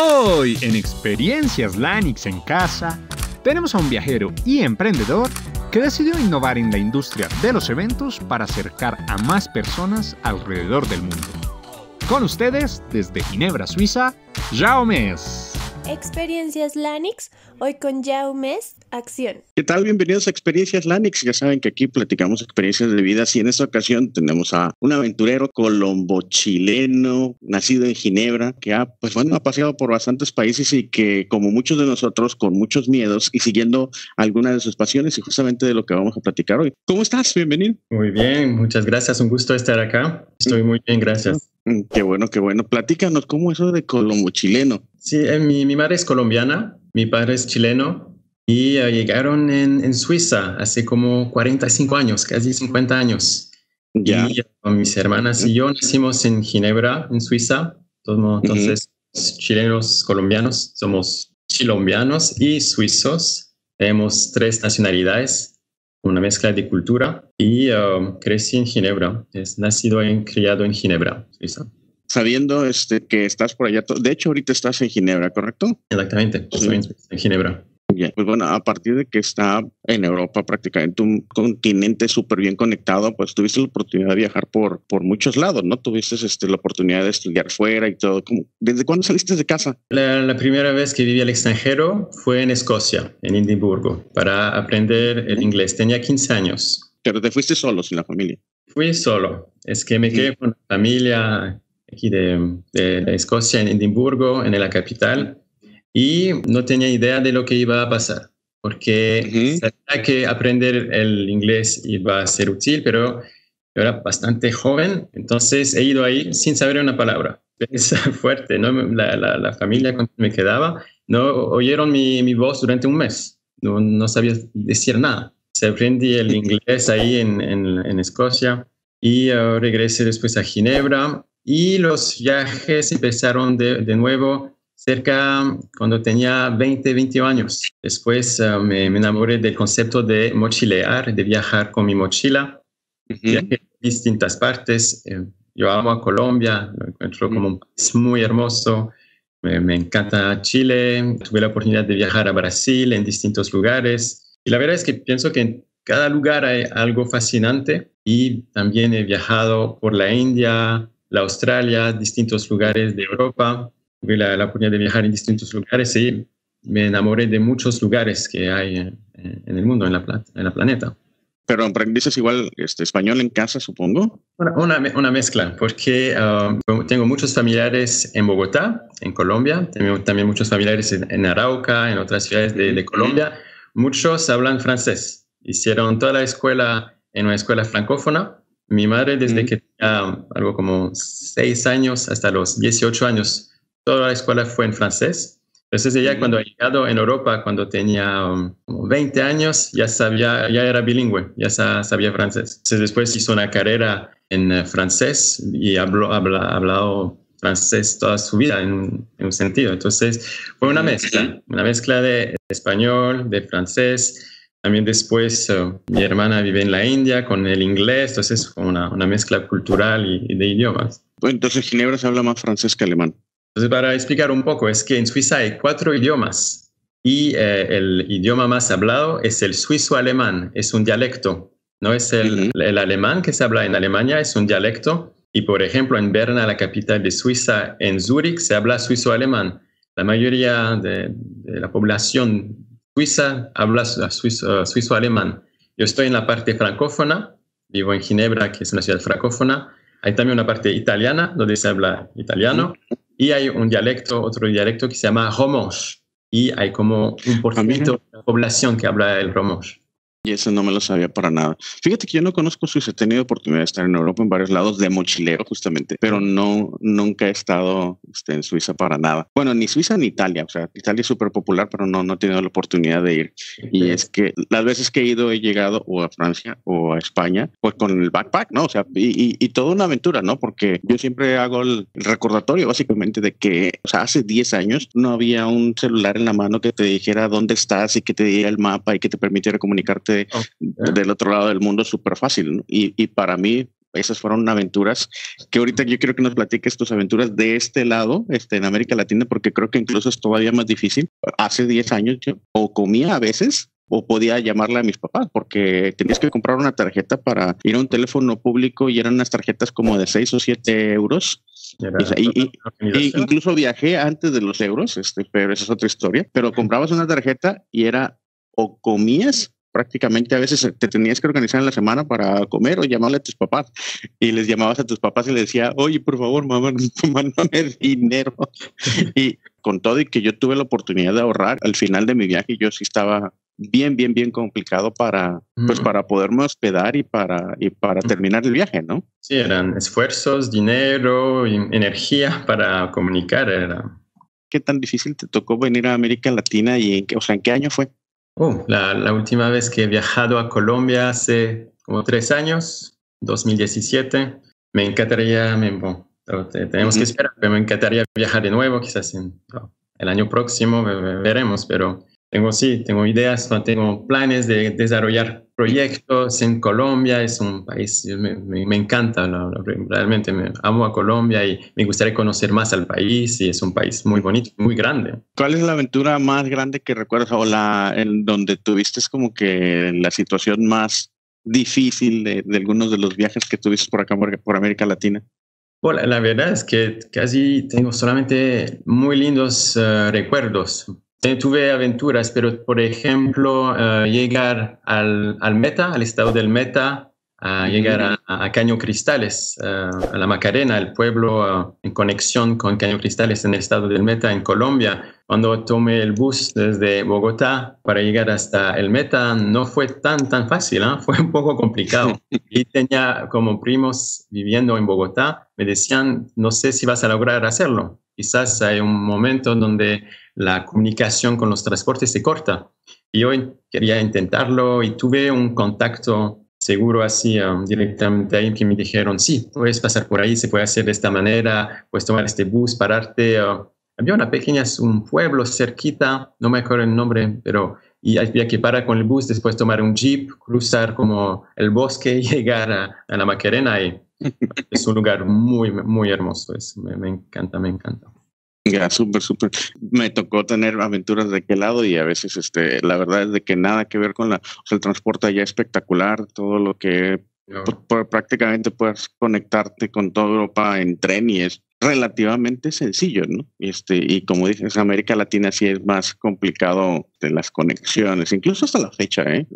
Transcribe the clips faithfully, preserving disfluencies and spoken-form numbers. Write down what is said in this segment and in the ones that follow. Hoy en Experiencias Lanix en Casa tenemos a un viajero y emprendedor que decidió innovar en la industria de los eventos para acercar a más personas alrededor del mundo. Con ustedes, desde Ginebra, Suiza, Jaumesse. Experiencias Lanix, hoy con Jaumesse, acción. ¿Qué tal? Bienvenidos a Experiencias Lanix. Ya saben que aquí platicamos experiencias de vida y en esta ocasión tenemos a un aventurero colombo-chileno, nacido en Ginebra, que ha, pues bueno, ha paseado por bastantes países y que, como muchos de nosotros, con muchos miedos y siguiendo algunas de sus pasiones, y justamente de lo que vamos a platicar hoy. ¿Cómo estás? Bienvenido. Muy bien, muchas gracias. Un gusto estar acá. Estoy muy bien, gracias. Qué bueno, qué bueno. Platícanos, ¿cómo es eso de colombo-chileno? Sí, eh, mi, mi madre es colombiana, mi padre es chileno y eh, llegaron en, en Suiza hace como cuarenta y cinco años, casi cincuenta años. Ya. Y, eh, mis hermanas y yo nacimos en Ginebra, en Suiza. Entonces, uh-huh. chilenos, colombianos, somos chilombianos y suizos. Tenemos tres nacionalidades, una mezcla de cultura y uh, crecí en Ginebra. Es nacido y criado en Ginebra, Suiza. Sabiendo este, que estás por allá, de hecho ahorita estás en Ginebra, ¿correcto? Exactamente, sí. Estoy en, en Ginebra. Yeah. Pues bueno, a partir de que está en Europa, prácticamente un continente súper bien conectado, pues tuviste la oportunidad de viajar por, por muchos lados, ¿no? Tuviste este, la oportunidad de estudiar fuera y todo. ¿Cómo? ¿Desde cuándo saliste de casa? La, la primera vez que viví al extranjero fue en Escocia, en Edimburgo, para aprender el inglés. Tenía quince años. ¿Pero te fuiste solo, sin la familia? Fui solo. Es que me quedé sí. con la familia aquí de, de, de Escocia, en Edimburgo, en la capital. Y no tenía idea de lo que iba a pasar, porque uh-huh. sabía que aprender el inglés iba a ser útil, pero yo era bastante joven, entonces he ido ahí sin saber una palabra. Es fuerte, ¿no? La, la, la familia con que me quedaba, no oyeron mi, mi voz durante un mes, no, no sabía decir nada. Se aprendí el inglés ahí en, en, en Escocia y uh, regresé después a Ginebra y los viajes empezaron de, de nuevo. Cerca cuando tenía veinte, veintiún años. Después uh, me, me enamoré del concepto de mochilear, de viajar con mi mochila. Uh-huh. Viajé a distintas partes. Eh, yo amo a Colombia, lo encuentro uh-huh. como un país muy hermoso. Me, me encanta Chile. Tuve la oportunidad de viajar a Brasil en distintos lugares. Y la verdad es que pienso que en cada lugar hay algo fascinante. Y también he viajado por la India, la Australia, distintos lugares de Europa. Tuve la, la oportunidad de viajar en distintos lugares y me enamoré de muchos lugares que hay en, en el mundo, en la, en la planeta. ¿Pero aprendiste igual este, español en casa, supongo? Una, una mezcla, porque uh, tengo muchos familiares en Bogotá, en Colombia. Tengo también muchos familiares en, en Arauca, en otras ciudades de, de Colombia. Muchos hablan francés. Hicieron toda la escuela en una escuela francófona. Mi madre, desde mm. que tenía algo como seis años hasta los dieciocho años, toda la escuela fue en francés. Entonces ella cuando ha llegado en Europa, cuando tenía um, veinte años, ya sabía, ya era bilingüe, ya sabía francés. Entonces después hizo una carrera en uh, francés y habló, habla, hablado francés toda su vida en, en un sentido. Entonces fue una mezcla, una mezcla de español, de francés. También después uh, mi hermana vive en la India con el inglés, entonces fue una, una mezcla cultural y, y de idiomas. Pues entonces Ginebra se habla más francés que alemán. Entonces, para explicar un poco, es que en Suiza hay cuatro idiomas y eh, el idioma más hablado es el suizo-alemán, es un dialecto. No es el, uh-huh. el alemán que se habla en Alemania, es un dialecto. Y, por ejemplo, en Berna, la capital de Suiza, en Zúrich, se habla suizo-alemán. La mayoría de, de la población suiza habla suizo, uh, suizo-alemán. Yo estoy en la parte francófona, vivo en Ginebra, que es una ciudad francófona. Hay también una parte italiana, donde se habla italiano. Uh-huh. Y hay un dialecto, otro dialecto que se llama romanche. Y hay como un por ciento de la población que habla el romanche. Y eso no me lo sabía para nada. Fíjate que yo no conozco Suiza. He tenido oportunidad de estar en Europa en varios lados de mochilero justamente, pero no, nunca he estado este, en Suiza para nada. Bueno, ni Suiza ni Italia. O sea, Italia es súper popular, pero no, no he tenido la oportunidad de ir. Okay. Y es que las veces que he ido he llegado o a Francia o a España, pues con el backpack, ¿no? O sea, y, y, y toda una aventura, ¿no? Porque yo siempre hago el recordatorio básicamente de que, o sea, hace diez años no había un celular en la mano que te dijera dónde estás y que te diera el mapa y que te permitiera comunicarte. Oh, yeah. Del otro lado del mundo es súper fácil, ¿no? y, y para mí esas fueron aventuras que ahorita yo quiero que nos platiques tus aventuras de este lado, este, en América Latina, porque creo que incluso es todavía más difícil. Hace diez años yo o comía a veces o podía llamarle a mis papás porque tenías que comprar una tarjeta para ir a un teléfono público y eran unas tarjetas como de seis o siete euros. Y, y, y incluso viajé antes de los euros, este, pero esa es otra historia. Pero comprabas una tarjeta y era o comías, prácticamente a veces te tenías que organizar en la semana para comer o llamarle a tus papás, y les llamabas a tus papás y les decía, oye, por favor, mamá, mándame dinero. Y con todo y que yo tuve la oportunidad de ahorrar, al final de mi viaje yo sí estaba bien, bien, bien complicado para, pues, para poderme hospedar y para, y para terminar el viaje, ¿no? Sí, eran esfuerzos, dinero, energía para comunicar. Era. ¿Qué tan difícil te tocó venir a América Latina y en qué, o sea, en qué año fue? Oh, la, la última vez que he viajado a Colombia hace como tres años, dos mil diecisiete. Me encantaría, me, bueno, tenemos uh-huh. que esperar, pero me encantaría viajar de nuevo, quizás en, el año próximo veremos, pero... Tengo, sí, tengo ideas, tengo planes de desarrollar proyectos en Colombia. Es un país, me, me, me encanta, ¿no? Realmente me amo a Colombia y me gustaría conocer más al país, y es un país muy bonito, muy grande. ¿Cuál es la aventura más grande que recuerdas o la en donde tuviste como que la situación más difícil de, de algunos de los viajes que tuviste por acá, por, por América Latina? Bueno, la verdad es que casi tengo solamente muy lindos uh, recuerdos. Tuve aventuras, pero por ejemplo, uh, llegar al, al Meta, al estado del Meta, uh, llegar a, a Caño Cristales, uh, a la Macarena, el pueblo uh, en conexión con Caño Cristales en el estado del Meta, en Colombia. Cuando tomé el bus desde Bogotá para llegar hasta el Meta, no fue tan, tan fácil, ¿eh? Fue un poco complicado. Y tenía como primos viviendo en Bogotá, me decían, no sé si vas a lograr hacerlo. Quizás hay un momento donde la comunicación con los transportes se corta. Y yo quería intentarlo y tuve un contacto seguro así um, directamente ahí que me dijeron, sí, puedes pasar por ahí, se puede hacer de esta manera, puedes tomar este bus, pararte. Uh. Había una pequeña, un pueblo cerquita, no me acuerdo el nombre, pero y había que parar con el bus, después tomar un jeep, cruzar como el bosque y llegar a, a la Macarena y... Es un lugar muy, muy hermoso. Es, me, me encanta, me encanta. Ya, súper, súper. Me tocó tener aventuras de aquel lado y a veces este, la verdad es de que nada que ver con la... O sea, el transporte allá es espectacular, todo lo que... No. Por, por, prácticamente puedes conectarte con toda Europa en tren y es relativamente sencillo, ¿no? Este, y como dices, América Latina sí es más complicado de las conexiones, incluso hasta la fecha, ¿eh?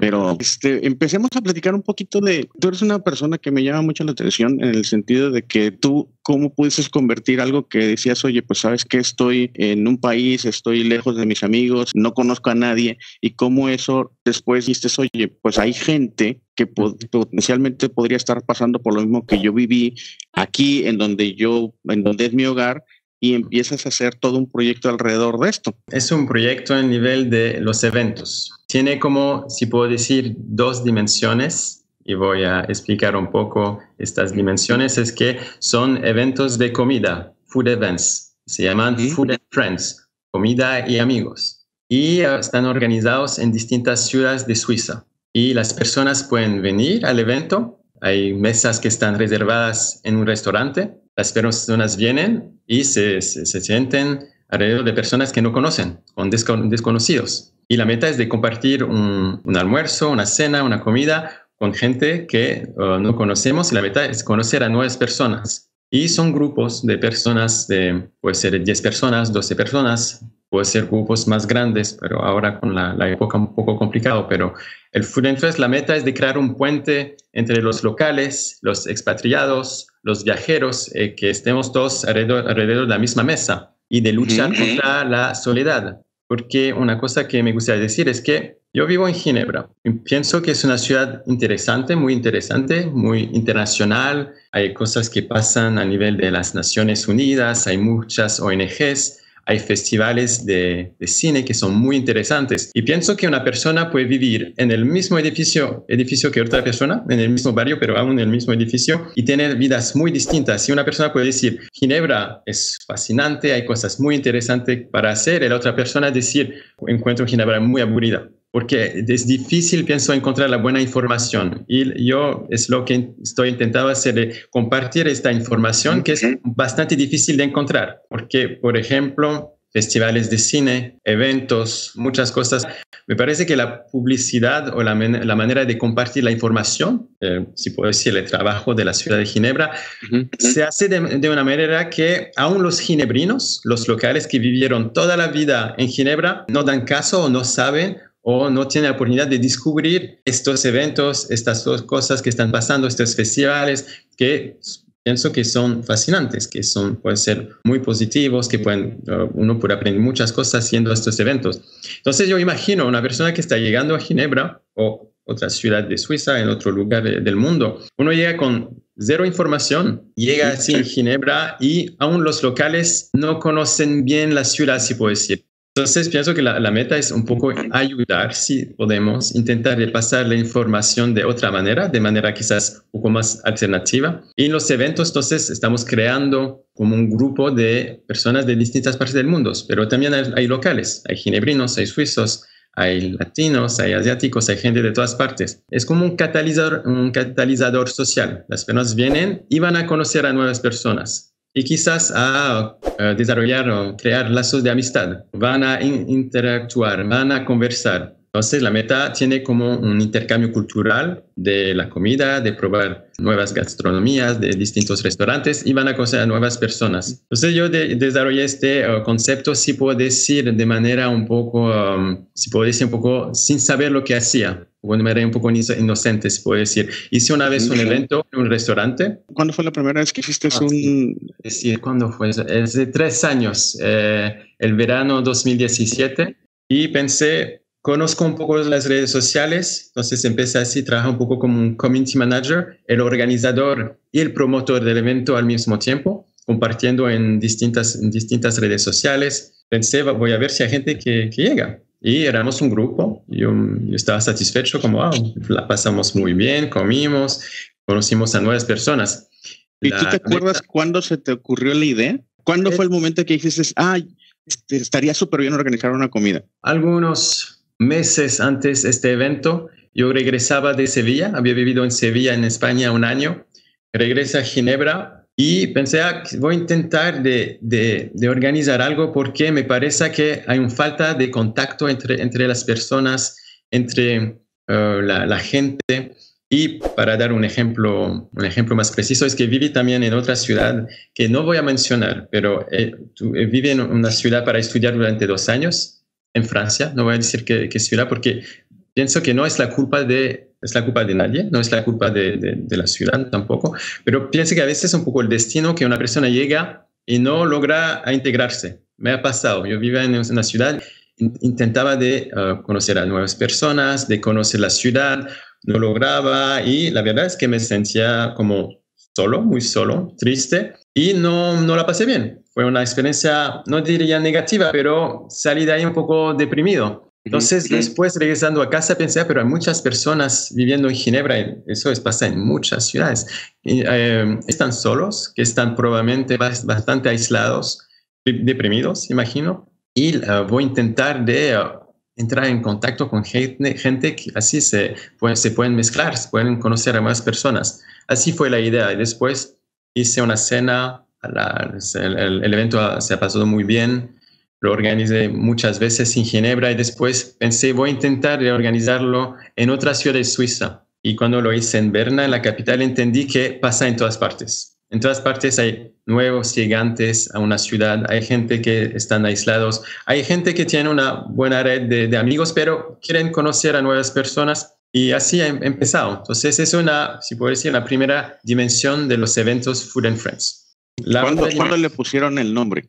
Pero este, empecemos a platicar un poquito de... Tú eres una persona que me llama mucho la atención en el sentido de que tú, ¿cómo pudiste convertir algo que decías, oye, pues sabes que estoy en un país, estoy lejos de mis amigos, no conozco a nadie, y cómo eso después dijiste, oye, pues hay gente que potencialmente podría estar pasando por lo mismo que yo viví aquí, en donde yo, en donde es mi hogar, y empiezas a hacer todo un proyecto alrededor de esto? Es un proyecto en nivel de los eventos. Tiene como, si puedo decir, dos dimensiones, y voy a explicar un poco estas dimensiones. Es que son eventos de comida, food events, se llaman ¿Sí? Food and Friends, comida y amigos, y están organizados en distintas ciudades de Suiza. Y las personas pueden venir al evento. Hay mesas que están reservadas en un restaurante. Las personas vienen y se, se, se sienten alrededor de personas que no conocen, con descon- desconocidos. Y la meta es de compartir un, un almuerzo, una cena, una comida con gente que uh, no conocemos. Y la meta es conocer a nuevas personas. Y son grupos de personas, de, puede ser diez personas, doce personas. Puede ser grupos más grandes, pero ahora con la, la época un poco complicado. Pero el Food and Friends, la meta es de crear un puente entre los locales, los expatriados, los viajeros, eh, que estemos todos alrededor, alrededor de la misma mesa y de luchar mm-hmm. contra la soledad. Porque una cosa que me gustaría decir es que yo vivo en Ginebra y pienso que es una ciudad interesante, muy interesante, muy internacional. Hay cosas que pasan a nivel de las Naciones Unidas, hay muchas O N Ges. Hay festivales de, de cine que son muy interesantes. Y pienso que una persona puede vivir en el mismo edificio, edificio que otra persona, en el mismo barrio, pero aún en el mismo edificio, y tener vidas muy distintas. Y una persona puede decir, Ginebra es fascinante, hay cosas muy interesantes para hacer. Y la otra persona decir, encuentro Ginebra muy aburrida. porque es difícil, pienso, encontrar la buena información. Y yo es lo que estoy intentando hacer, compartir esta información que es bastante difícil de encontrar, porque, por ejemplo, festivales de cine, eventos, muchas cosas. Me parece que la publicidad o la, la manera de compartir la información, eh, si puedo decir, el trabajo de la ciudad de Ginebra, uh-huh. se hace de, de una manera que aún los ginebrinos, los locales que vivieron toda la vida en Ginebra, no dan caso o no saben o no tienen la oportunidad de descubrir estos eventos, estas dos cosas que están pasando, estos festivales que... Pienso que son fascinantes, que son, pueden ser muy positivos, que pueden, uh, uno puede aprender muchas cosas haciendo estos eventos. Entonces yo imagino una persona que está llegando a Ginebra o otra ciudad de Suiza, en otro lugar de, del mundo, uno llega con cero información, llega así en Ginebra y aún los locales no conocen bien la ciudad, si puedo decir. Entonces pienso que la, la meta es un poco ayudar, si podemos, intentar repasar la información de otra manera, de manera quizás un poco más alternativa. Y en los eventos, entonces, estamos creando como un grupo de personas de distintas partes del mundo, pero también hay, hay locales, hay ginebrinos, hay suizos, hay latinos, hay asiáticos, hay gente de todas partes. Es como un catalizador, un catalizador social. Las personas vienen y van a conocer a nuevas personas. Y quizás a desarrollar o crear lazos de amistad. Van a in- interactuar, van a conversar. Entonces la meta tiene como un intercambio cultural de la comida, de probar nuevas gastronomías, de distintos restaurantes y van a conocer a nuevas personas. Entonces yo de- desarrollé este uh, concepto, si puedo decir, de manera un poco, um, si puedo decir un poco, sin saber lo que hacía. De manera un poco inocente, se puede decir. Hice una vez un evento en un restaurante. ¿Cuándo fue la primera vez que hiciste ah, un...? Sí. Es decir, ¿cuándo fue eso? Es de tres años, eh, el verano dos mil diecisiete. Y pensé, conozco un poco las redes sociales. Entonces empecé así, trabajé un poco como un community manager, el organizador y el promotor del evento al mismo tiempo, compartiendo en distintas, en distintas redes sociales. Pensé, voy a ver si hay gente que, que llega. Y éramos un grupo, yo, yo estaba satisfecho, como, wow, la pasamos muy bien, comimos, conocimos a nuevas personas. ¿Y la, tú te acuerdas la... cuándo se te ocurrió la idea? ¿Cuándo es... fue el momento que dijiste, ah, este, estaría súper bien organizar una comida? Algunos meses antes de este evento, yo regresaba de Sevilla, había vivido en Sevilla, en España, un año. Regresé a Ginebra. Y pensé, ah, voy a intentar de, de, de organizar algo porque me parece que hay una falta de contacto entre, entre las personas, entre uh, la, la gente. Y para dar un ejemplo, un ejemplo más preciso, es que viví también en otra ciudad que no voy a mencionar, pero eh, tu, eh, viví en una ciudad para estudiar durante dos años, en Francia. No voy a decir qué, qué ciudad porque pienso que no es la culpa de... Es la culpa de nadie, no es la culpa de, de, de la ciudad tampoco, pero pienso que a veces es un poco el destino que una persona llega y no logra integrarse. Me ha pasado, yo vivía en una ciudad, intentaba de uh, conocer a nuevas personas, de conocer la ciudad, no lograba y la verdad es que me sentía como solo, muy solo, triste y no, no la pasé bien. Fue una experiencia, no diría negativa, pero salí de ahí un poco deprimido. Entonces, después, regresando a casa, pensé, pero hay muchas personas viviendo en Ginebra, eso es, pasa en muchas ciudades, y, eh, están solos, que están probablemente bastante aislados, deprimidos, imagino, y uh, voy a intentar de uh, entrar en contacto con gente, gente que así se, pues, se pueden mezclar, se pueden conocer a más personas. Así fue la idea, y después hice una cena, la, el, el evento se ha pasado muy bien. Lo organicé muchas veces en Ginebra y después pensé, voy a intentar reorganizarlo en otra ciudad de Suiza. Y cuando lo hice en Berna, en la capital, entendí que pasa en todas partes. En todas partes hay nuevos llegantes a una ciudad, hay gente que están aislados, hay gente que tiene una buena red de, de amigos, pero quieren conocer a nuevas personas y así ha empezado. Entonces es una, si puedo decir, la primera dimensión de los eventos Food and Friends. La ¿Cuándo, ¿cuándo le pusieron el nombre?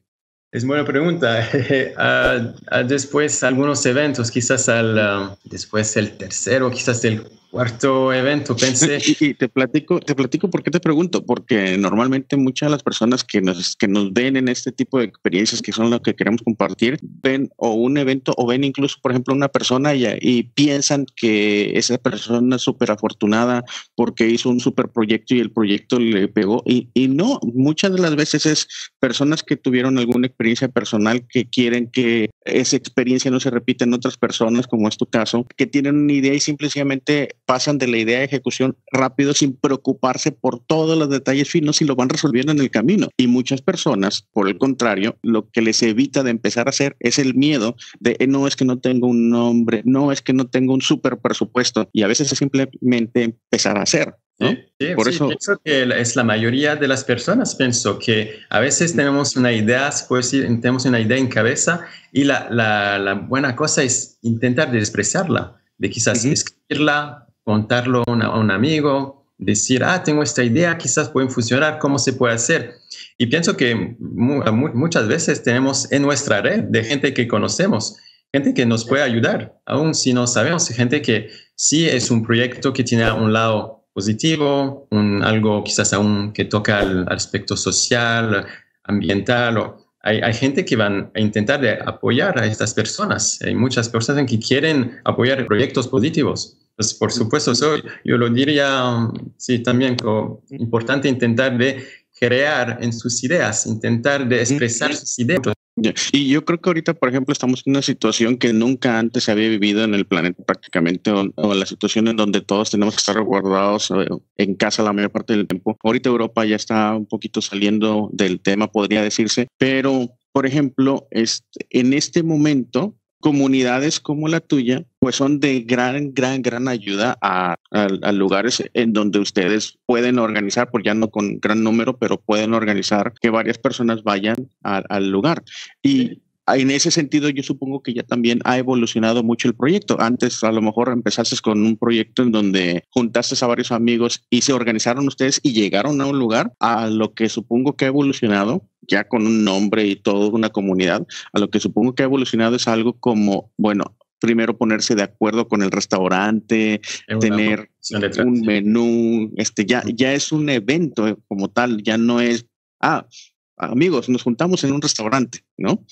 Es buena pregunta. uh, uh, después algunos eventos, quizás al, uh, después el tercero, quizás el Cuarto evento, pensé. Y, y te platico, te platico por qué te pregunto, porque normalmente muchas de las personas que nos, que nos ven en este tipo de experiencias, que son las que queremos compartir, ven o un evento o ven incluso, por ejemplo, una persona y, y piensan que esa persona es súper afortunada porque hizo un súper proyecto y el proyecto le pegó. Y, y no, muchas de las veces es personas que tuvieron alguna experiencia personal que quieren que esa experiencia no se repita en otras personas, como es tu caso, que tienen una idea y simplemente pasan de la idea a ejecución rápido sin preocuparse por todos los detalles finos y lo van resolviendo en el camino. Y muchas personas, por el contrario, lo que les evita de empezar a hacer es el miedo de eh, no es que no tengo un nombre, no es que no tengo un súper presupuesto, y a veces es simplemente empezar a hacer, ¿no? Sí, sí, por sí, eso pienso que es la mayoría de las personas. Pienso que a veces tenemos una idea, se puede decir, tenemos una idea en cabeza y la, la, la buena cosa es intentar de expresarla, de quizás uh-huh. escribirla, contarlo a, una, a un amigo, decir, ah, tengo esta idea, quizás pueden funcionar, ¿cómo se puede hacer? Y pienso que mu- muchas veces tenemos en nuestra red de gente que conocemos, gente que nos puede ayudar, aún si no sabemos, gente que sí es un proyecto que tiene un lado positivo, un, algo quizás aún que toca al aspecto social, ambiental. O hay, hay gente que van a intentar de apoyar a estas personas. Hay muchas personas que quieren apoyar proyectos positivos. Pues por supuesto, eso yo lo diría, sí, también como importante intentar de crear en sus ideas, intentar de expresar sus ideas. Y yo creo que ahorita, por ejemplo, estamos en una situación que nunca antes se había vivido en el planeta prácticamente, o, o la situación en donde todos tenemos que estar guardados en casa la mayor parte del tiempo. Ahorita Europa ya está un poquito saliendo del tema, podría decirse, pero, por ejemplo, este, en este momento, comunidades como la tuya pues son de gran, gran, gran ayuda a, a, a lugares en donde ustedes pueden organizar, pues ya no con gran número, pero pueden organizar que varias personas vayan a, al lugar. Y en ese sentido yo supongo que ya también ha evolucionado mucho el proyecto. Antes a lo mejor empezaste con un proyecto en donde juntaste a varios amigos y se organizaron ustedes y llegaron a un lugar, a lo que supongo que ha evolucionado ya con un nombre y toda una comunidad, a lo que supongo que ha evolucionado es algo como, bueno, primero ponerse de acuerdo con el restaurante, tener un menú, este ya, ya es un evento como tal, ya no es, ah, amigos, nos juntamos en un restaurante, ¿no?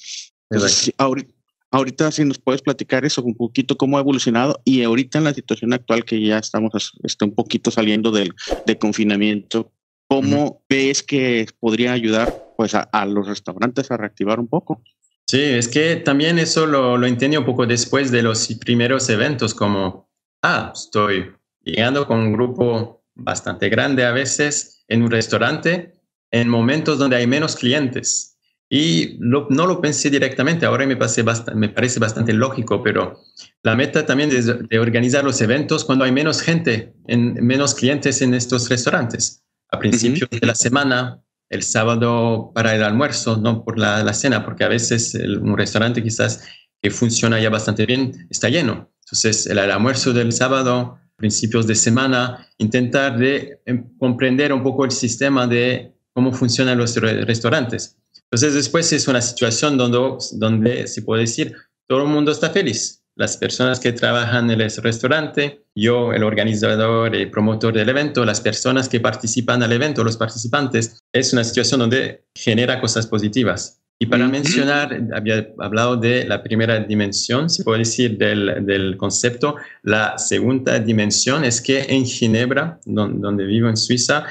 Entonces, ahorita, ahorita si nos puedes platicar eso un poquito, cómo ha evolucionado y ahorita en la situación actual que ya estamos está un poquito saliendo del de confinamiento, ¿cómo uh-huh. ves que podría ayudar pues a, a los restaurantes a reactivar un poco? Sí, es que también eso lo, lo entendí un poco después de los primeros eventos, como, ah, estoy llegando con un grupo bastante grande a veces en un restaurante en momentos donde hay menos clientes. Y lo, no lo pensé directamente, ahora me, pasé bast- me parece bastante lógico, pero la meta también es de, de organizar los eventos cuando hay menos gente, en, menos clientes en estos restaurantes. A principios uh-huh. de la semana, el sábado para el almuerzo, no por la, la cena, porque a veces el, un restaurante quizás que funciona ya bastante bien está lleno. Entonces el, el almuerzo del sábado, principios de semana, intentar de eh, comprender un poco el sistema de cómo funcionan los re- restaurantes. Entonces después es una situación donde, donde se puede decir todo el mundo está feliz. Las personas que trabajan en el restaurante, yo, el organizador y promotor del evento, las personas que participan al evento, los participantes, es una situación donde genera cosas positivas. Y para mm-hmm. mencionar, había hablado de la primera dimensión, se puede decir, del, del concepto. La segunda dimensión es que en Ginebra, donde, donde vivo en Suiza,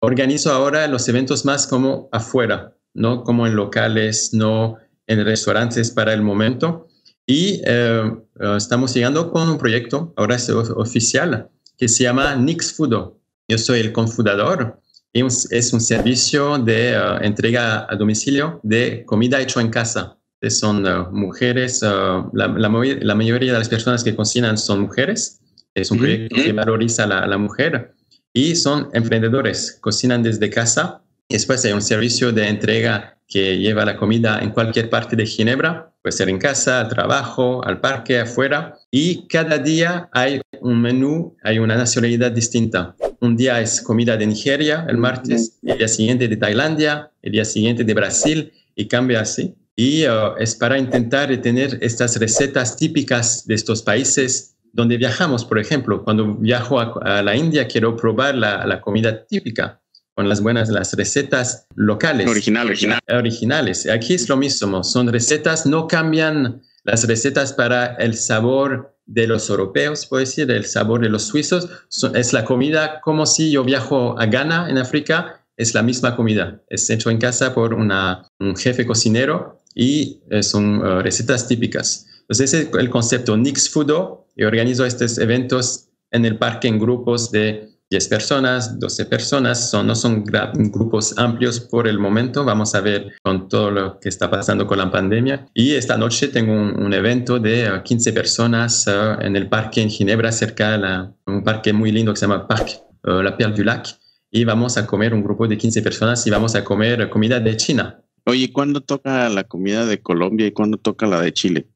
organizo ahora los eventos más como afuera, no como en locales, no en restaurantes para el momento. Y eh, estamos llegando con un proyecto, ahora es oficial, que se llama Nix Food. Yo soy el cofundador y es un servicio de uh, entrega a domicilio de comida hecho en casa. Son uh, mujeres, uh, la, la, la mayoría de las personas que cocinan son mujeres. Es un proyecto mm-hmm. que valoriza a la, la mujer y son emprendedores, cocinan desde casa. Después hay un servicio de entrega que lleva la comida en cualquier parte de Ginebra, puede ser en casa, al trabajo, al parque, afuera. Y cada día hay un menú, hay una nacionalidad distinta. Un día es comida de Nigeria, el martes, el día siguiente de Tailandia, el día siguiente de Brasil, y cambia así. Y uh, es para intentar tener estas recetas típicas de estos países donde viajamos. Por ejemplo, cuando viajo a, a la India, quiero probar la, la comida típica, con las buenas, las recetas locales. Original, original. Originales. Aquí es lo mismo. Son recetas, no cambian las recetas para el sabor de los europeos, puedo decir, el sabor de los suizos. So, es la comida como si yo viajo a Ghana, en África, es la misma comida. Es hecho en casa por una, un jefe cocinero y son uh, recetas típicas. Entonces, ese es el concepto Nix Food. Y organizo estos eventos en el parque en grupos de diez personas, doce personas. Son, no son grupos amplios por el momento. Vamos a ver con todo lo que está pasando con la pandemia. Y esta noche tengo un, un evento de quince personas uh, en el parque en Ginebra, cerca de la, un parque muy lindo que se llama Parc uh, La Perle du Lac. Y vamos a comer un grupo de quince personas y vamos a comer comida de China. Oye, ¿cuándo toca la comida de Colombia y cuándo toca la de Chile?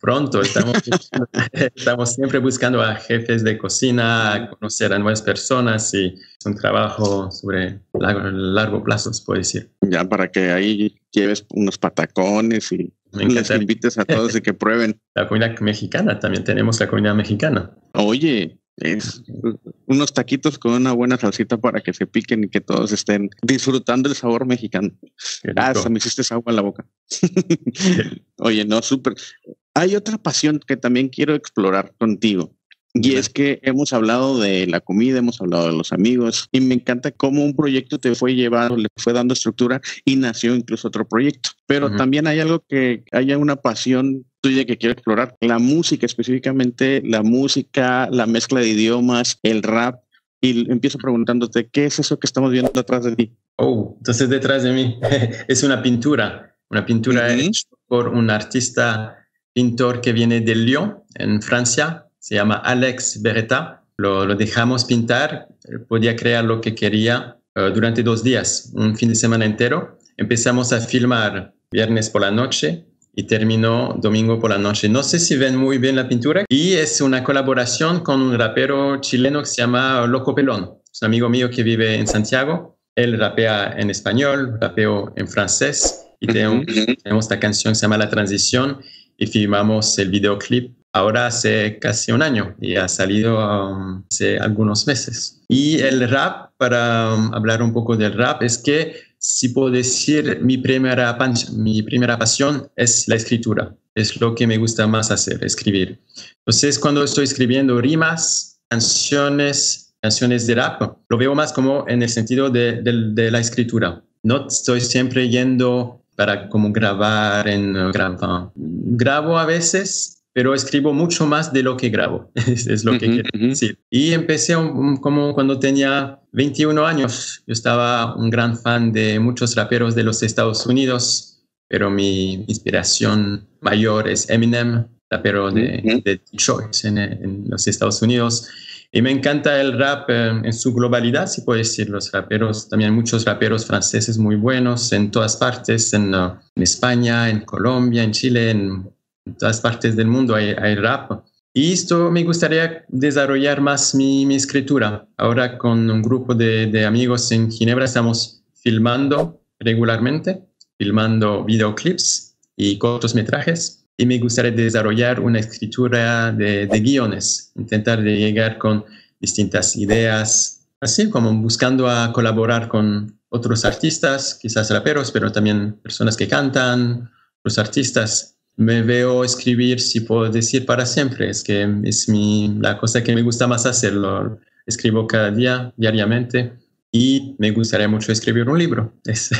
Pronto, estamos, estamos siempre buscando a jefes de cocina, a conocer a nuevas personas y es un trabajo sobre largo, largo plazo, se puede decir. Ya, para que ahí lleves unos patacones y les invites a todos y que prueben. La comida mexicana, también tenemos la comida mexicana. Oye, es unos taquitos con una buena salsita para que se piquen y que todos estén disfrutando el sabor mexicano. Ah, hasta me hiciste agua en la boca. Oye, no, súper. Hay otra pasión que también quiero explorar contigo. Y es que hemos hablado de la comida, hemos hablado de los amigos y me encanta cómo un proyecto te fue llevando, le fue dando estructura y nació incluso otro proyecto. Pero uh-huh. también hay algo que haya una pasión tuya que quiero explorar. La música, específicamente la música, la mezcla de idiomas, el rap. Y empiezo preguntándote, ¿qué es eso que estamos viendo detrás de ti? Oh, entonces detrás de mí es una pintura, una pintura uh-huh. hecha por un artista pintor que viene de Lyon, en Francia. Se llama Alex Beretta. Lo, lo dejamos pintar. Podía crear lo que quería uh, durante dos días, un fin de semana entero. Empezamos a filmar viernes por la noche y terminó domingo por la noche. No sé si ven muy bien la pintura. Y es una colaboración con un rapero chileno que se llama Loco Pelón. Es un amigo mío que vive en Santiago. Él rapea en español, rapeo en francés. Y tenemos, tenemos esta canción que se llama La Transición y filmamos el videoclip. Ahora hace casi un año y ha salido um, hace algunos meses. Y el rap, para um, hablar un poco del rap, es que, si puedo decir, mi primera, mi primera pasión es la escritura. Es lo que me gusta más hacer, escribir. Entonces, cuando estoy escribiendo rimas, canciones, canciones de rap, lo veo más como en el sentido de, de, de la escritura. No estoy siempre yendo para como grabar en uh, grabo. Grabo a veces, pero escribo mucho más de lo que grabo, es, es lo uh-huh, que quiero uh-huh. decir. Y empecé un, un, como cuando tenía veintiún años. Yo estaba un gran fan de muchos raperos de los Estados Unidos, pero mi inspiración mayor es Eminem, rapero de, uh-huh. de Detroit en, en los Estados Unidos. Y me encanta el rap eh, en su globalidad, si puedo decir. Los raperos, también muchos raperos franceses muy buenos en todas partes, en, uh, en España, en Colombia, en Chile, en... En todas partes del mundo hay, hay rap. Y esto me gustaría desarrollar más mi, mi escritura. Ahora con un grupo de, de amigos en Ginebra estamos filmando regularmente, filmando videoclips y cortometrajes. Y me gustaría desarrollar una escritura de, de guiones, intentar de llegar con distintas ideas, así como buscando a colaborar con otros artistas, quizás raperos, pero también personas que cantan, los artistas. Me veo escribir, si puedo decir, para siempre. Es que es mi, la cosa que me gusta más hacerlo. Escribo cada día, diariamente, y me gustaría mucho escribir un libro. Es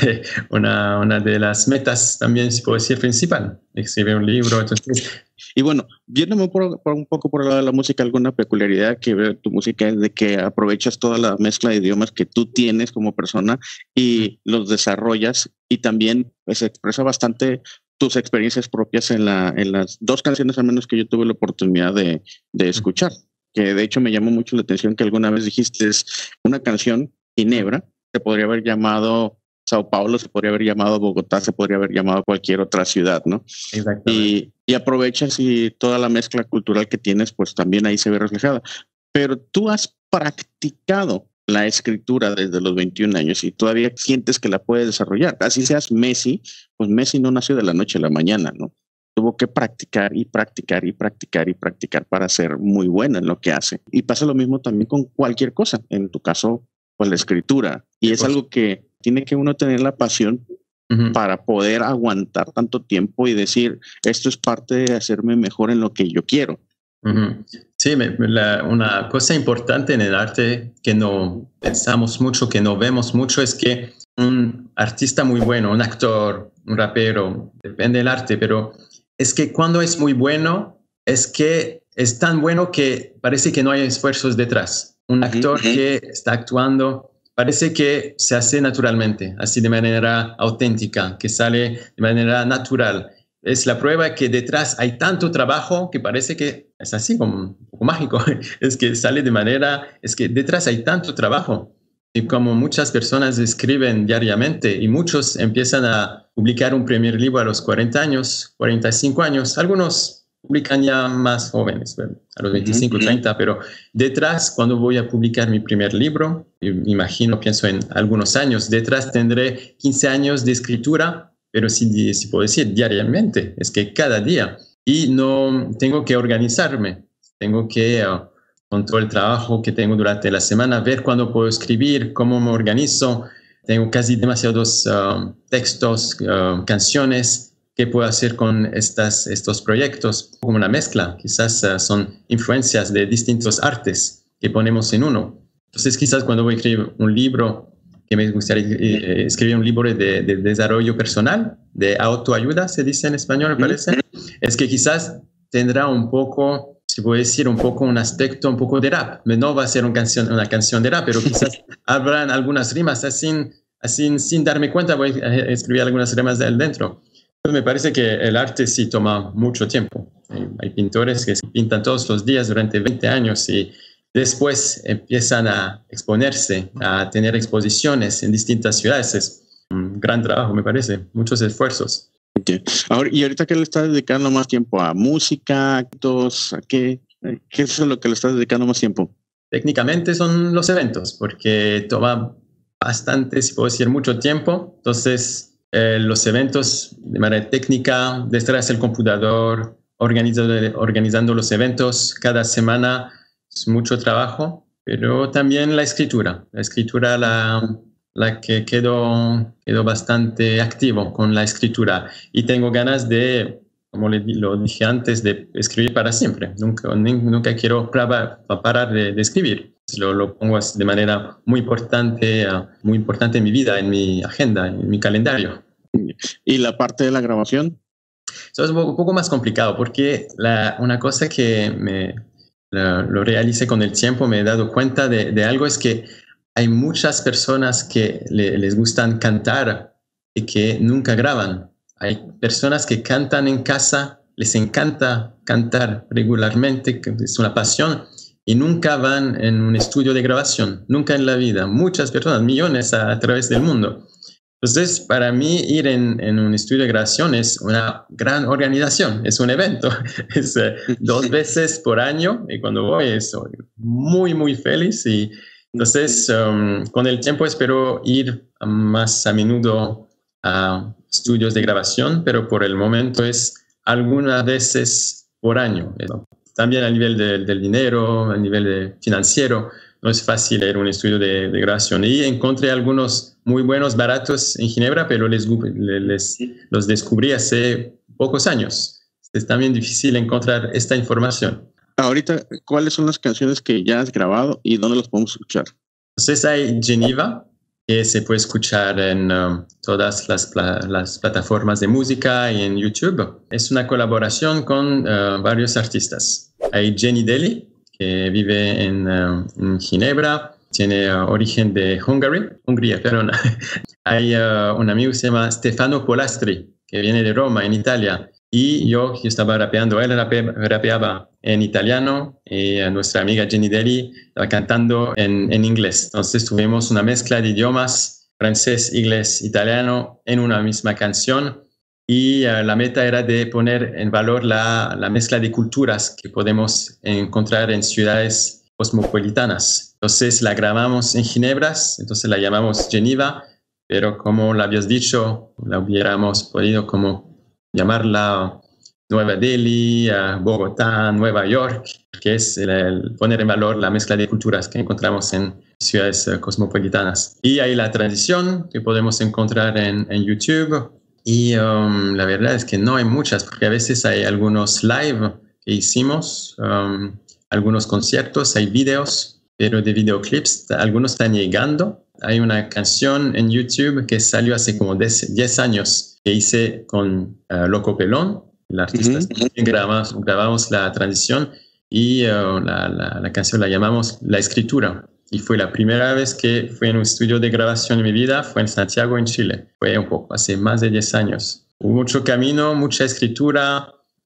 una, una de las metas también, si puedo decir, principal. Escribir un libro. Entonces... Y bueno, viéndome por, por un poco por el lado de la música, alguna peculiaridad que veo tu música es de que aprovechas toda la mezcla de idiomas que tú tienes como persona y los desarrollas, y también se expresa bastante tus experiencias propias en, la, en las dos canciones al menos que yo tuve la oportunidad de, de escuchar, que de hecho me llamó mucho la atención que alguna vez dijiste es una canción Ginebra, se podría haber llamado Sao Paulo, se podría haber llamado Bogotá, se podría haber llamado cualquier otra ciudad, ¿no? Y, y aprovechas y toda la mezcla cultural que tienes, pues también ahí se ve reflejada. Pero tú has practicado la escritura desde los veintiún años y todavía sientes que la puedes desarrollar. Así seas Messi, pues Messi no nació de la noche a la mañana, ¿no? Tuvo tengo que practicar y practicar y practicar y practicar para ser muy buena en lo que hace. Y pasa lo mismo también con cualquier cosa, en tu caso, pues la escritura. Y es algo que tiene que uno tener la pasión uh-huh. para poder aguantar tanto tiempo y decir, esto es parte de hacerme mejor en lo que yo quiero. Uh-huh. Sí, me, la, una cosa importante en el arte que no pensamos mucho, que no vemos mucho, es que un artista muy bueno, un actor, un rapero, depende del arte, pero es que cuando es muy bueno, es que es tan bueno que parece que no hay esfuerzos detrás. Un actor uh-huh. que está actuando parece que se hace naturalmente, así de manera auténtica, que sale de manera natural. Es la prueba que detrás hay tanto trabajo que parece que es así, como un poco mágico. Es que sale de manera, es que detrás hay tanto trabajo. Y como muchas personas escriben diariamente y muchos empiezan a publicar un primer libro a los cuarenta años, cuarenta y cinco años, algunos publican ya más jóvenes, a los veinticinco, treinta, pero detrás, cuando voy a publicar mi primer libro, imagino, pienso en algunos años, detrás tendré quince años de escritura. Pero sí, sí puedo decir diariamente, es que cada día. Y no tengo que organizarme, tengo que, uh, con todo el trabajo que tengo durante la semana, ver cuándo puedo escribir, cómo me organizo. Tengo casi demasiados uh, textos, uh, canciones, qué puedo hacer con estas, estos proyectos, como una mezcla. Quizás uh, son influencias de distintos artes que ponemos en uno. Entonces, quizás cuando voy a escribir un libro, que me gustaría eh, escribir un libro de, de desarrollo personal, de autoayuda, se dice en español, me parece, es que quizás tendrá un poco, si puedo decir, un poco un aspecto, un poco de rap. No va a ser un canción, una canción de rap, pero quizás habrán algunas rimas, así, así, sin darme cuenta voy a escribir algunas rimas de dentro. Entonces me parece que el arte sí toma mucho tiempo. Hay, hay pintores que pintan todos los días durante veinte años y después empiezan a exponerse, a tener exposiciones en distintas ciudades. Es un gran trabajo, me parece, muchos esfuerzos. Okay. Ahora, ¿y ahorita qué le estás dedicando más tiempo? ¿A música, actos? ¿A qué? ¿Qué es lo que le estás dedicando más tiempo? Técnicamente son los eventos, porque toma bastante, si puedo decir, mucho tiempo. Entonces, eh, los eventos de manera técnica, detrás del computador, organizando, organizando los eventos cada semana. Es mucho trabajo, pero también la escritura. La escritura, la, la que quedo, quedo bastante activo con la escritura. Y tengo ganas de, como le, lo dije antes, de escribir para siempre. Nunca, ni, nunca quiero para, parar de, de escribir. Lo, lo pongo de manera muy importante, muy importante en mi vida, en mi agenda, en mi calendario. ¿Y la parte de la grabación? Eso es un poco más complicado, porque la, una cosa que me... Lo, lo realicé con el tiempo, me he dado cuenta de, de algo, es que hay muchas personas que le, les gustan cantar y que nunca graban. Hay personas que cantan en casa, les encanta cantar regularmente, es una pasión, y nunca van en un estudio de grabación, nunca en la vida. Muchas personas, millones a, a través del mundo. Entonces, para mí, ir en, en un estudio de grabación es una gran organización, es un evento, es eh, dos veces por año, y cuando voy soy muy, muy feliz. Y entonces, um, con el tiempo espero ir más a menudo a estudios de grabación, pero por el momento es algunas veces por año. También a nivel de, del dinero, a nivel de financiero, no es fácil ir a un estudio de, de grabación. Y encontré algunos muy buenos, baratos en Ginebra, pero les, les, los descubrí hace pocos años. Es también difícil encontrar esta información. Ahorita, ¿cuáles son las canciones que ya has grabado y dónde las podemos escuchar? Entonces hay Geneva, que se puede escuchar en um, todas las, pla las plataformas de música y en YouTube. Es una colaboración con uh, varios artistas. Hay Jenny Daly, que vive en, uh, en Ginebra. Tiene uh, origen de Hungary, Hungría, perdón. Hay uh, un amigo que se llama Stefano Polastri, que viene de Roma, en Italia. Y yo, yo estaba rapeando, él rape, rapeaba en italiano y uh, nuestra amiga Jenny Daly estaba cantando en, en inglés. Entonces tuvimos una mezcla de idiomas, francés, inglés, italiano, en una misma canción. Y uh, la meta era de poner en valor la, la mezcla de culturas que podemos encontrar en ciudades cosmopolitanas. Entonces la grabamos en Ginebra, entonces la llamamos Geneva, pero como la habías dicho, la hubiéramos podido como llamarla Nueva Delhi, a Bogotá, Nueva York, que es el, el poner en valor la mezcla de culturas que encontramos en ciudades cosmopolitanas. Y hay La Transición, que podemos encontrar en, en YouTube. Y um, la verdad es que no hay muchas, porque a veces hay algunos live que hicimos, um, algunos conciertos, hay videos, pero de videoclips, algunos están llegando. Hay una canción en YouTube que salió hace como diez años que hice con uh, Loco Pelón, el artista. Uh-huh. grabamos, grabamos La Transición y uh, la, la, la canción la llamamos La Escritura. Y fue la primera vez que fui en un estudio de grabación en mi vida, fue en Santiago, en Chile. Fue un poco, hace más de diez años. Hubo mucho camino, mucha escritura,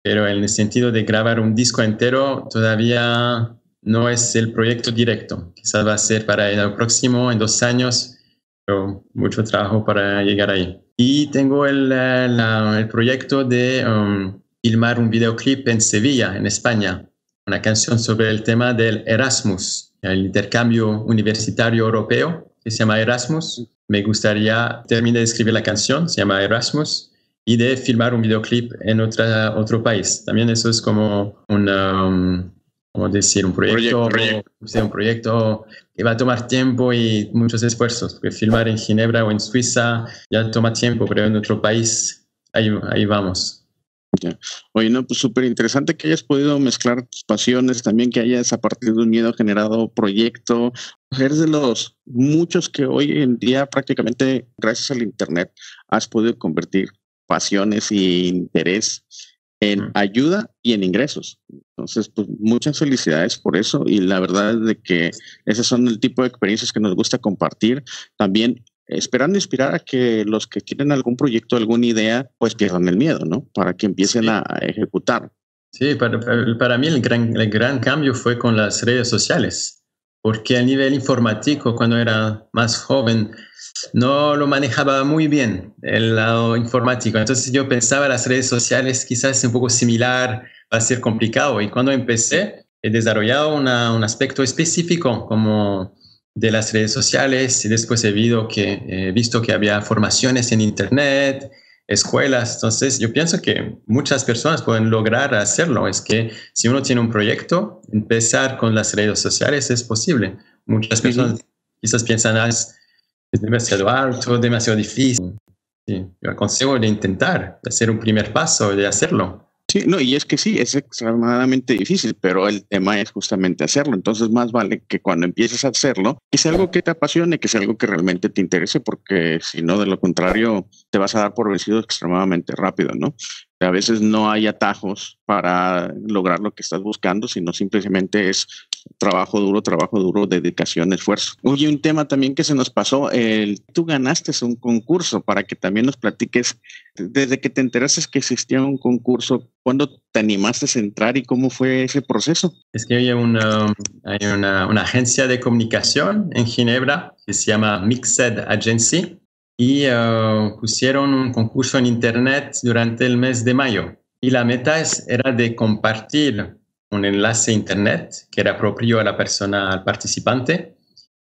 pero en el sentido de grabar un disco entero todavía no es el proyecto directo. Quizás va a ser para el próximo, en dos años, pero mucho trabajo para llegar ahí. Y tengo el, la, el proyecto de um, filmar un videoclip en Sevilla, en España. Una canción sobre el tema del Erasmus, el intercambio universitario europeo que se llama Erasmus. Me gustaría terminar de escribir la canción, se llama Erasmus, y de filmar un videoclip en otra, otro país. También eso es como un, um, ¿cómo decir? Un proyecto, proyecto, o, o sea, un proyecto que va a tomar tiempo y muchos esfuerzos, porque filmar en Ginebra o en Suiza ya toma tiempo, pero en otro país ahí, ahí vamos. Ya. Oye, no, pues súper interesante que hayas podido mezclar tus pasiones, también que hayas a partir de un miedo generado proyecto. Eres de los muchos que hoy en día prácticamente gracias al internet has podido convertir pasiones e interés en ayuda y en ingresos. Entonces, pues muchas felicidades por eso, y la verdad es de que esos son el tipo de experiencias que nos gusta compartir también, esperando inspirar a que los que tienen algún proyecto, alguna idea, pues pierdan el miedo, ¿no? Para que empiecen sí. a ejecutar. Sí, para, para mí el gran, el gran cambio fue con las redes sociales, porque a nivel informático, cuando era más joven, no lo manejaba muy bien el lado informático. Entonces yo pensaba las redes sociales quizás un poco similar, va a ser complicado. Y cuando empecé, he desarrollado una, un aspecto específico como de las redes sociales, y después he visto que, eh, visto que había formaciones en internet, escuelas. Entonces yo pienso que muchas personas pueden lograr hacerlo. Es que si uno tiene un proyecto, empezar con las redes sociales es posible. Muchas personas sí. quizás piensan, ah, es, es demasiado alto, demasiado difícil. Sí, yo aconsejo de intentar, de hacer un primer paso, de hacerlo. Sí, no, y es que sí, es extremadamente difícil, pero el tema es justamente hacerlo. Entonces más vale que cuando empieces a hacerlo, que sea algo que te apasione, que sea algo que realmente te interese, porque si no, de lo contrario, te vas a dar por vencido extremadamente rápido, ¿no? A veces no hay atajos para lograr lo que estás buscando, sino simplemente es trabajo duro, trabajo duro, dedicación, esfuerzo. Oye, un tema también que se nos pasó, el, tú ganaste un concurso, para que también nos platiques, desde que te enteraste que existía un concurso, ¿cuándo te animaste a entrar y cómo fue ese proceso? Es que hay una, hay una, una agencia de comunicación en Ginebra que se llama Mixed Agency, y uh, pusieron un concurso en internet durante el mes de mayo. Y la meta es, era de compartir un enlace a internet que era propio a la persona, al participante,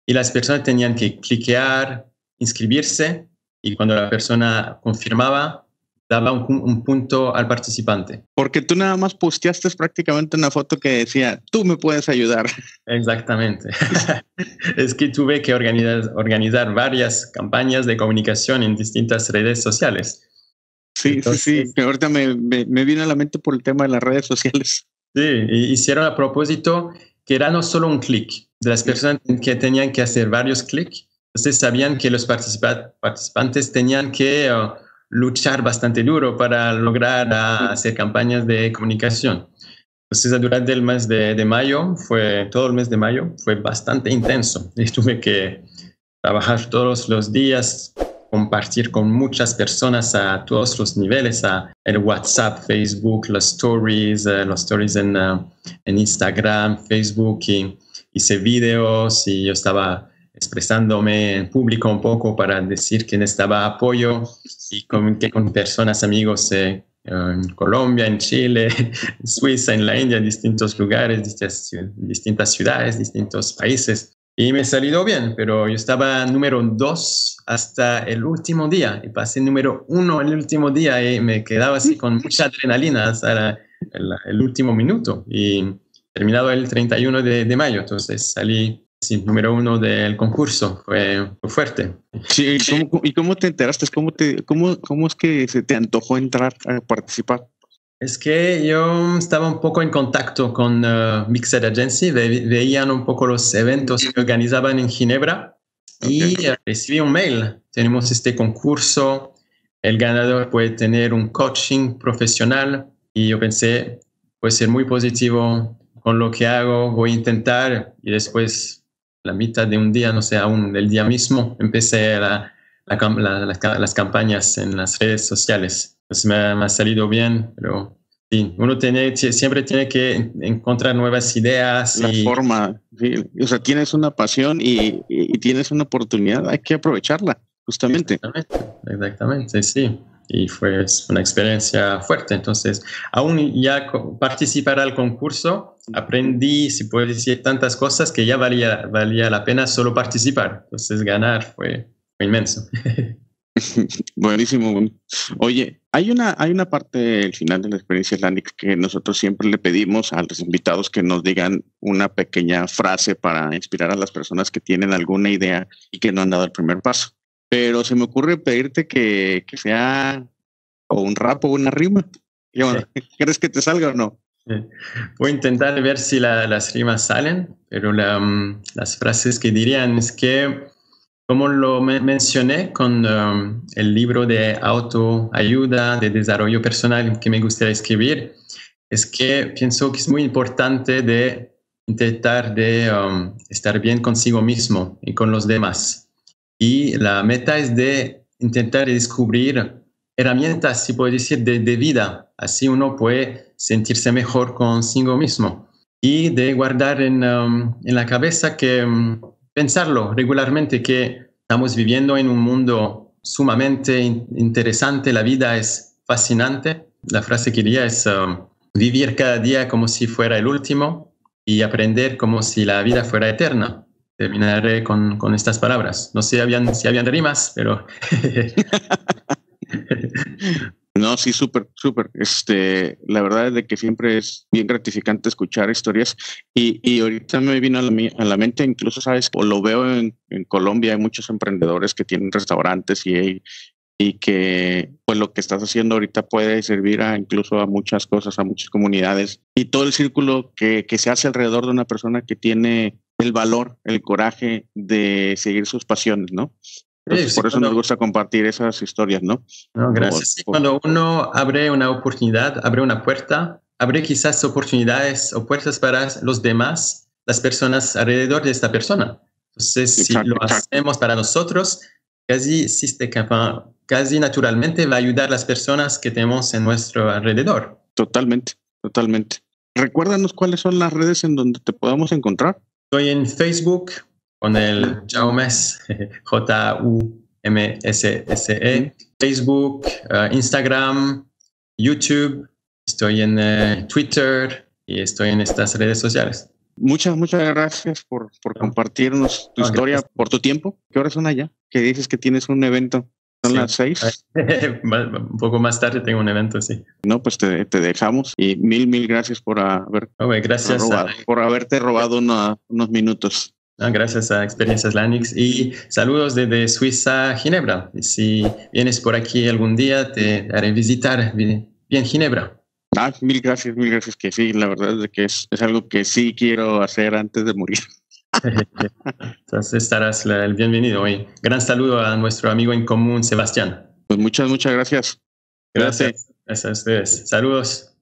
y las personas tenían que cliquear, inscribirse, y cuando la persona confirmaba, daba un, un punto al participante. Porque tú nada más posteaste prácticamente una foto que decía, tú me puedes ayudar. Exactamente. Es que tuve que organizar, organizar varias campañas de comunicación en distintas redes sociales. Sí, Entonces, sí, sí. Ahorita me, me, me vino a la mente por el tema de las redes sociales. Sí, hicieron a propósito que era no solo un clic, de las personas que tenían que hacer varios clics. Entonces sabían que los participa- participantes tenían que Uh, luchar bastante duro para lograr hacer campañas de comunicación. Entonces, durante el mes de, de mayo, fue, todo el mes de mayo, fue bastante intenso. Y tuve que trabajar todos los días, compartir con muchas personas a todos los niveles, a el WhatsApp, Facebook, los stories, uh, los stories en, uh, en Instagram, Facebook, y hice videos, y yo estaba expresándome en público un poco para decir que necesitaba apoyo, y comuniqué con personas, amigos eh, en Colombia, en Chile, en Suiza, en la India, en distintos lugares, distintas ciudades, distintos países. Y me ha salido bien, pero yo estaba número dos hasta el último día y pasé número uno el último día y me quedaba así con mucha adrenalina hasta la, el, el último minuto. Y terminado el treinta y uno de mayo, entonces salí sí, número uno del concurso, fue, fue fuerte. Sí, ¿y cómo, y cómo te enteraste? ¿Cómo, te, cómo, ¿Cómo es que se te antojó entrar a participar? Es que yo estaba un poco en contacto con uh, Mixed Agency, ve, veían un poco los eventos que organizaban en Ginebra, okay, y recibí un mail. Tenemos este concurso, el ganador puede tener un coaching profesional y yo pensé, puede ser muy positivo con lo que hago, voy a intentar. Y después, la mitad de un día, no sé, aún el día mismo, empecé la, la, la, la, las campañas en las redes sociales. Pues me ha, me ha salido bien, pero sí, uno tiene, siempre tiene que encontrar nuevas ideas. La y, forma, sí. O sea, tienes una pasión y, y tienes una oportunidad, hay que aprovecharla, justamente. Exactamente, exactamente, sí. Y fue una experiencia fuerte. Entonces, aún ya participar al concurso, aprendí, si puedo decir, tantas cosas que ya valía, valía la pena solo participar. Entonces, ganar fue, fue inmenso. Buenísimo. Oye, hay una, hay una parte del final de la experiencia Lanix que nosotros siempre le pedimos a los invitados que nos digan una pequeña frase para inspirar a las personas que tienen alguna idea y que no han dado el primer paso. Pero se me ocurre pedirte que, que sea o un rap o una rima. Bueno, sí. ¿Crees que te salga o no? Sí. Voy a intentar ver si la, las rimas salen, pero la, las frases que dirían es que, como lo men- mencioné con um, el libro de autoayuda, de desarrollo personal que me gustaría escribir, es que pienso que es muy importante de intentar de um, estar bien consigo mismo y con los demás. Y la meta es de intentar descubrir herramientas, si puedo decir, de, de vida. Así uno puede sentirse mejor consigo mismo. Y de guardar en, um, en la cabeza que... Um, pensarlo regularmente, que estamos viviendo en un mundo sumamente interesante, la vida es fascinante. La frase que diría es uh, vivir cada día como si fuera el último y aprender como si la vida fuera eterna. Terminaré con, con estas palabras. No sé habían, si habían rimas, pero... No, sí, súper, súper. Este, la verdad es de que siempre es bien gratificante escuchar historias y, y ahorita me vino a la, a la mente, incluso, ¿sabes? O lo veo en, en Colombia, hay muchos emprendedores que tienen restaurantes y, y que pues lo que estás haciendo ahorita puede servir a incluso a muchas cosas, a muchas comunidades y todo el círculo que, que se hace alrededor de una persona que tiene el valor, el coraje de seguir sus pasiones, ¿no? Entonces, sí, por sí, eso cuando, nos gusta compartir esas historias, ¿no? No, gracias. Sí, cuando uno abre una oportunidad, abre una puerta, abre quizás oportunidades o puertas para los demás, las personas alrededor de esta persona. Entonces, exacto, si lo exacto. hacemos para nosotros, casi, casi naturalmente va a ayudar a las personas que tenemos en nuestro alrededor. Totalmente, totalmente. Recuérdanos cuáles son las redes en donde te podamos encontrar. Estoy en Facebook, con el Jaumesse, J U M S S E, Facebook, uh, Instagram, YouTube, estoy en uh, Twitter y estoy en estas redes sociales. Muchas, muchas gracias por, por compartirnos tu no, historia, gracias. Por tu tiempo. ¿Qué horas son allá? Que dices que tienes un evento. ¿Son sí. las seis? Un poco más tarde tengo un evento, sí. No, pues te, te dejamos y mil, mil gracias por, haber, okay, gracias por, robado, a... por haberte robado una, unos minutos. Gracias a Experiencias Lanix y saludos desde Suiza, Ginebra. Y si vienes por aquí algún día, te haré visitar bien Ginebra. Ah, mil gracias, mil gracias. Que sí, la verdad es que es, es algo que sí quiero hacer antes de morir. Entonces estarás la, el bienvenido. Y gran saludo a nuestro amigo en común, Sebastián. Pues muchas, muchas gracias. Gracias, gracias a ustedes. Saludos.